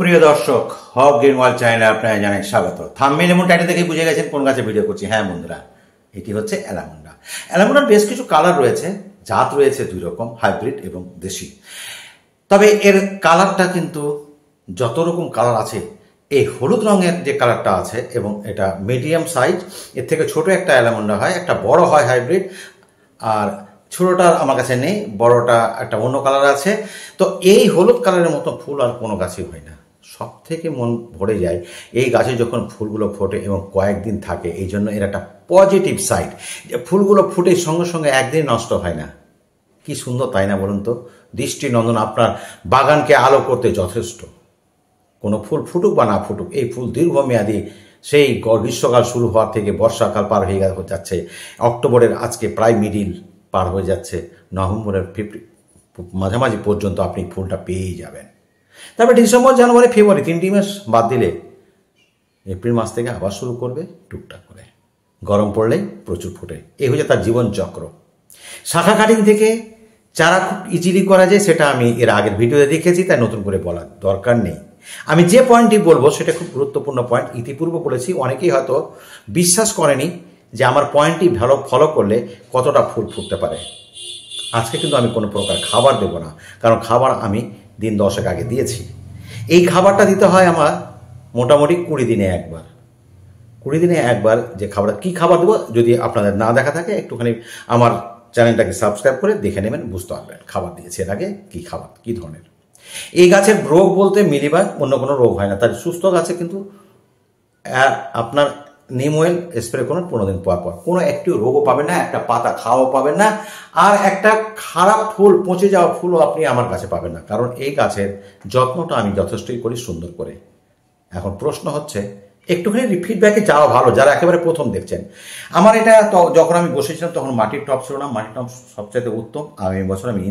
প্রিয় দর্শক হব গ্রিন ওয়াল চ্যানেলে আপনাদের জানাই স্বাগত। থাম্বনেল এবং টাইটেল দেখে বুঝে গেছেন কোন গাছে ভিডিও করছি। হ্যাঁ বন্ধুরা, এটি হচ্ছে অ্যালামান্ডা। অ্যালামান্ডার বেশ কিছু কালার রয়েছে, জাত রয়েছে দুই রকম, হাইব্রিড এবং দেশি। তবে এর কালারটা কিন্তু যত রকম কালার আছে, এই হলুদ রঙের যে কালারটা আছে এবং এটা মিডিয়াম সাইজ, এর থেকে ছোট একটা অ্যালামান্ডা হয়, একটা বড় হয় হাইব্রিড। আর ছোটোটা আমার কাছে নেই, বড়টা একটা অন্য কালার আছে। তো এই হলুদ কালারের মতো ফুল আর কোনো গাছে হয় না। সব থেকে মন ভরে যায় এই গাছে যখন ফুলগুলো ফোটে এবং কয়েকদিন থাকে। এই জন্য এর একটা পজিটিভ সাইড, যে ফুলগুলো ফুটে সঙ্গে সঙ্গে একদিন নষ্ট হয় না। কি সুন্দর, তাই না বলুন তো? দৃষ্টিনন্দন, আপনার বাগানকে আলো করতে যথেষ্ট। কোনো ফুল ফুটুক বা না ফুটুক, এই ফুল দীর্ঘমেয়াদী, সেই গ্রীষ্মকাল শুরু হওয়ার থেকে বর্ষাকাল পার হয়ে যাচ্ছে, অক্টোবরের আজকে প্রায় মিডিল পার হয়ে যাচ্ছে, নভেম্বরের মাঝামাঝি পর্যন্ত আপনি ফুলটা পেয়েই যাবেন। তারপরে ডিসেম্বর, জানুয়ারি, ফেব্রুয়ারি, তিনটি মাস বাদ দিলে এপ্রিল মাস থেকে আবার শুরু করবে টুকটাক করে, গরম পড়লেই প্রচুর ফুটে। এই হচ্ছে তার জীবনচক্র। শাখা কাটিং থেকে চারা খুব ইজিলি করা যায়, সেটা আমি এর আগের ভিডিওতে দেখেছি, তাই নতুন করে বলার দরকার নেই। আমি যে পয়েন্টটি বলবো সেটা খুব গুরুত্বপূর্ণ পয়েন্ট, ইতিপূর্বে বলেছি। অনেকেই হয়তো বিশ্বাস করেনি যে আমার পয়েন্টটি ভালো ফলো করলে কতটা ফুল ফুটতে পারে। আজকে কিন্তু আমি কোনো প্রকার খাবার দেব না, কারণ খাবার আমি দিন 10 আগে দিয়েছি। এই খাবারটা দিতে হয় আমার মোটামুটি 20 দিনে একবার। 20 দিনে একবার যে খাবার, কি খাবার দেবো যদি আপনাদের না দেখা থাকে, একটুখানি আমার চ্যানেলটাকে সাবস্ক্রাইব করে দেখে নেবেন, বুঝতে পারবেন খাবার দিয়েছি এর আগে কী খাবার, কী ধরনের। এই গাছের রোগ বলতে মিলিবাগ, অন্য কোনো রোগ হয় না। তার সুস্থ গাছে কিন্তু আপনার নিম অয়েল স্প্রে করুন 15 দিন পর পর, কোনো একটি রোগও পাবেন না, একটা পাতা খাওয়াও পাবেন না, আর একটা খারাপ ফুল, পচে যাওয়া ফুলও আপনি আমার কাছে পাবেন না। কারণ এই গাছের যত্নটা আমি যথেষ্টই করি, সুন্দর করে। এখন প্রশ্ন হচ্ছে, একটুখানি ফিডব্যাকে যাওয়া ভালো, যারা একেবারে প্রথম দেখছেন। আমার এটা যখন আমি বসেছিলাম তখন মাটির টপ ছিল না, মাটির টপ সবচাইতে উত্তম। আমি এবছর আমি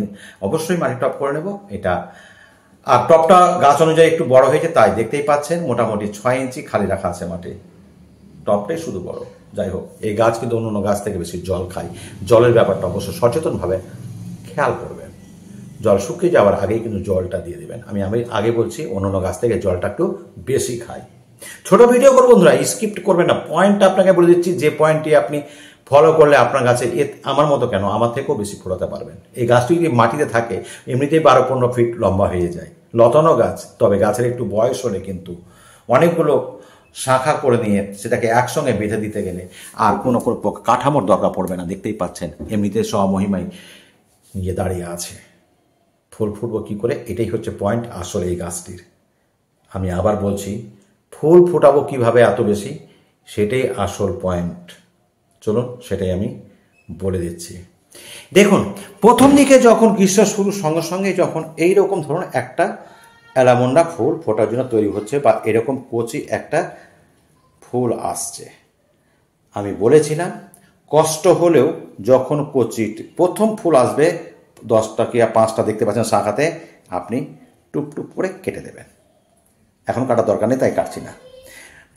অবশ্যই মাটির টপ করে নেব। এটা আর টপটা গাছ অনুযায়ী একটু বড় হয়েছে, তাই দেখতেই পাচ্ছেন মোটামুটি 6 ইঞ্চি খালি রাখা আছে মাটি, টপটাই শুধু বড়। যাই হোক, এই গাছ কিন্তু অন্য গাছ থেকে বেশি জল খায়। জলের ব্যাপারটা অবশ্য সচেতনভাবে খেয়াল করবেন, জল শুকিয়ে যাওয়ার আগেই কিন্তু জলটা দিয়ে দেবেন। আমি আগে বলছি, অন্য গাছ থেকে জলটা একটু বেশি খায়। ছোট ভিডিও করবো বন্ধুরা, স্কিপ করবেন না। পয়েন্টটা আপনাকে বলে দিচ্ছি, যে পয়েন্টটি আপনি ফলো করলে আপনার গাছে আমার মতো কেন, আমার থেকেও বেশি ফোটাতে পারবেন। এই গাছটি যদি মাটিতে থাকে, এমনিতেই 12-15 ফিট লম্বা হয়ে যায়, লতানো গাছ। তবে গাছের একটু বয়স হলে কিন্তু অনেকগুলো শাখা করে নিয়ে সেটাকে একসঙ্গে বেঁধে দিতে গেলে আর কোনো কাঠামোর দরকার পড়বে না। দেখতেই পাচ্ছেন এমনিতে স্বমহিমায় নিয়ে দাঁড়িয়ে আছে। ফুল ফুটবো কী করে, এটাই হচ্ছে পয়েন্ট আসলে এই গাছটির। আমি আবার বলছি, ফুল ফোটাবো কিভাবে এত বেশি, সেটাই আসল পয়েন্ট। চলুন সেটাই আমি বলে দিচ্ছি। দেখুন, প্রথম দিকে যখন গ্রীষ্ম শুরু সঙ্গে সঙ্গে যখন এই রকম ধরুন একটা অ্যালামান্ডা ফুল ফোটার জন্য তৈরি হচ্ছে, বা এরকম কচি একটা ফুল আসছে। আমি বলেছিলাম কষ্ট হলেও যখন কচি প্রথম ফুল আসবে, 10টা কি 5টা দেখতে পাচ্ছেন শাখাতে, আপনি টুপটুপ করে কেটে দেবেন। এখন কাটার দরকার নেই, তাই কাটছি না।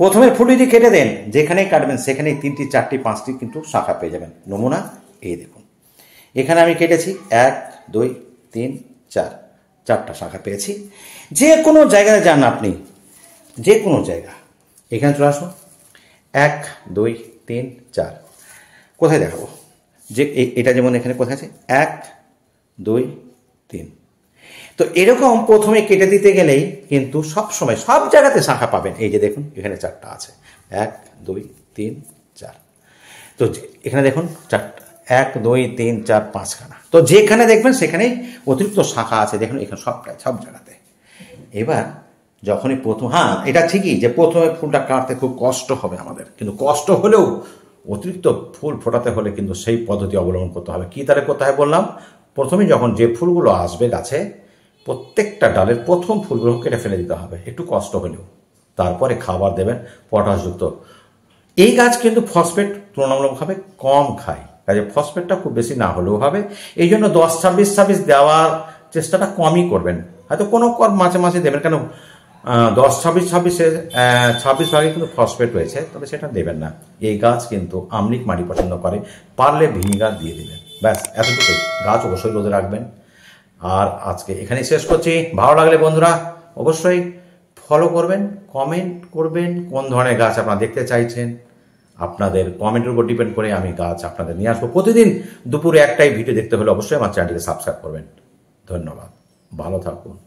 প্রথমে ফুল যদি কেটে দেন, যেখানেই কাটবেন সেখানেই 3টি 4টি 5টি কিন্তু শাখা পেয়ে যাবেন। নমুনা এই দেখুন, এখানে আমি কেটেছি 1 2 3 4 4টা শাখা পেয়েছি। যে কোনো জায়গায় যান আপনি, যে কোনো জায়গা, এখানে চলে আসুন, 1 2 3 4। কোথায় দেখাবো যে এটা যেমন এখানে কোথায় আছে 1 2 3। তো এরকম প্রথমে কেটে দিতে গেলেই কিন্তু সবসময় সব জায়গাতে শাখা পাবেন। এই যে দেখুন এখানে 4টা আছে, 1 2 3 4। তো এখানে দেখুন 4টা, 1 2 3 4 5খানা। তো যেখানে দেখবেন সেখানেই অতিরিক্ত শাখা আছে, দেখুন এখানে সবটাই, সব জায়গাতে। এবার যখনই প্রথম, হ্যাঁ এটা ঠিকই যে প্রথমে ফুলটা কাটতে খুব কষ্ট হবে আমাদের, কিন্তু কষ্ট হলেও অতিরিক্ত ফুল ফোটাতে হলে কিন্তু সেই পদ্ধতি অবলম্বন করতে হবে। কী তারা করতে হয় বললাম, প্রথমে যখন যে ফুলগুলো আসবে গাছে, প্রত্যেকটা ডালের প্রথম ফুলগুলো কেটে ফেলে দিতে হবে, একটু কষ্ট হলেও। তারপরে খাবার দেবেন পটাশযুক্ত। এই গাছ কিন্তু ফসফেট তুলনামূলকভাবে কম খায়, কাজে ফসফেটটা খুব বেশি না হলেও হবে। এই জন্য 10-26 দেওয়ার চেষ্টাটা কমই করবেন, হয়তো কোনো মাঝে মাঝে দেবেন। কেন 10-26 ভাগে কিন্তু ফসফেট রয়েছে, তবে সেটা দেবেন না। এই গাছ কিন্তু আম্লিক মাটি পছন্দ করে, পারলে ভিনিগার দিয়ে দেবেন, ব্যাস এতটুকুই। গাছ অবশ্যই রোদে রাখবেন। আর আজকে এখানেই শেষ করছি। ভালো লাগলে বন্ধুরা অবশ্যই फलो करबेन, कमेंट करबेन कोन धरनेर गाछ आपनारा देखते चाइछेन। आपनादेर कमेंटेर उपर डिपेंड करे आमि गाछ आपनादेर निये आसबो। प्रतिदिन दुपुरे एकटाई भिडियो देखते हले अवश्यई आमार चैनलटिके सबस्क्राइब करबेन। धन्यवाद, भालो थाकुन।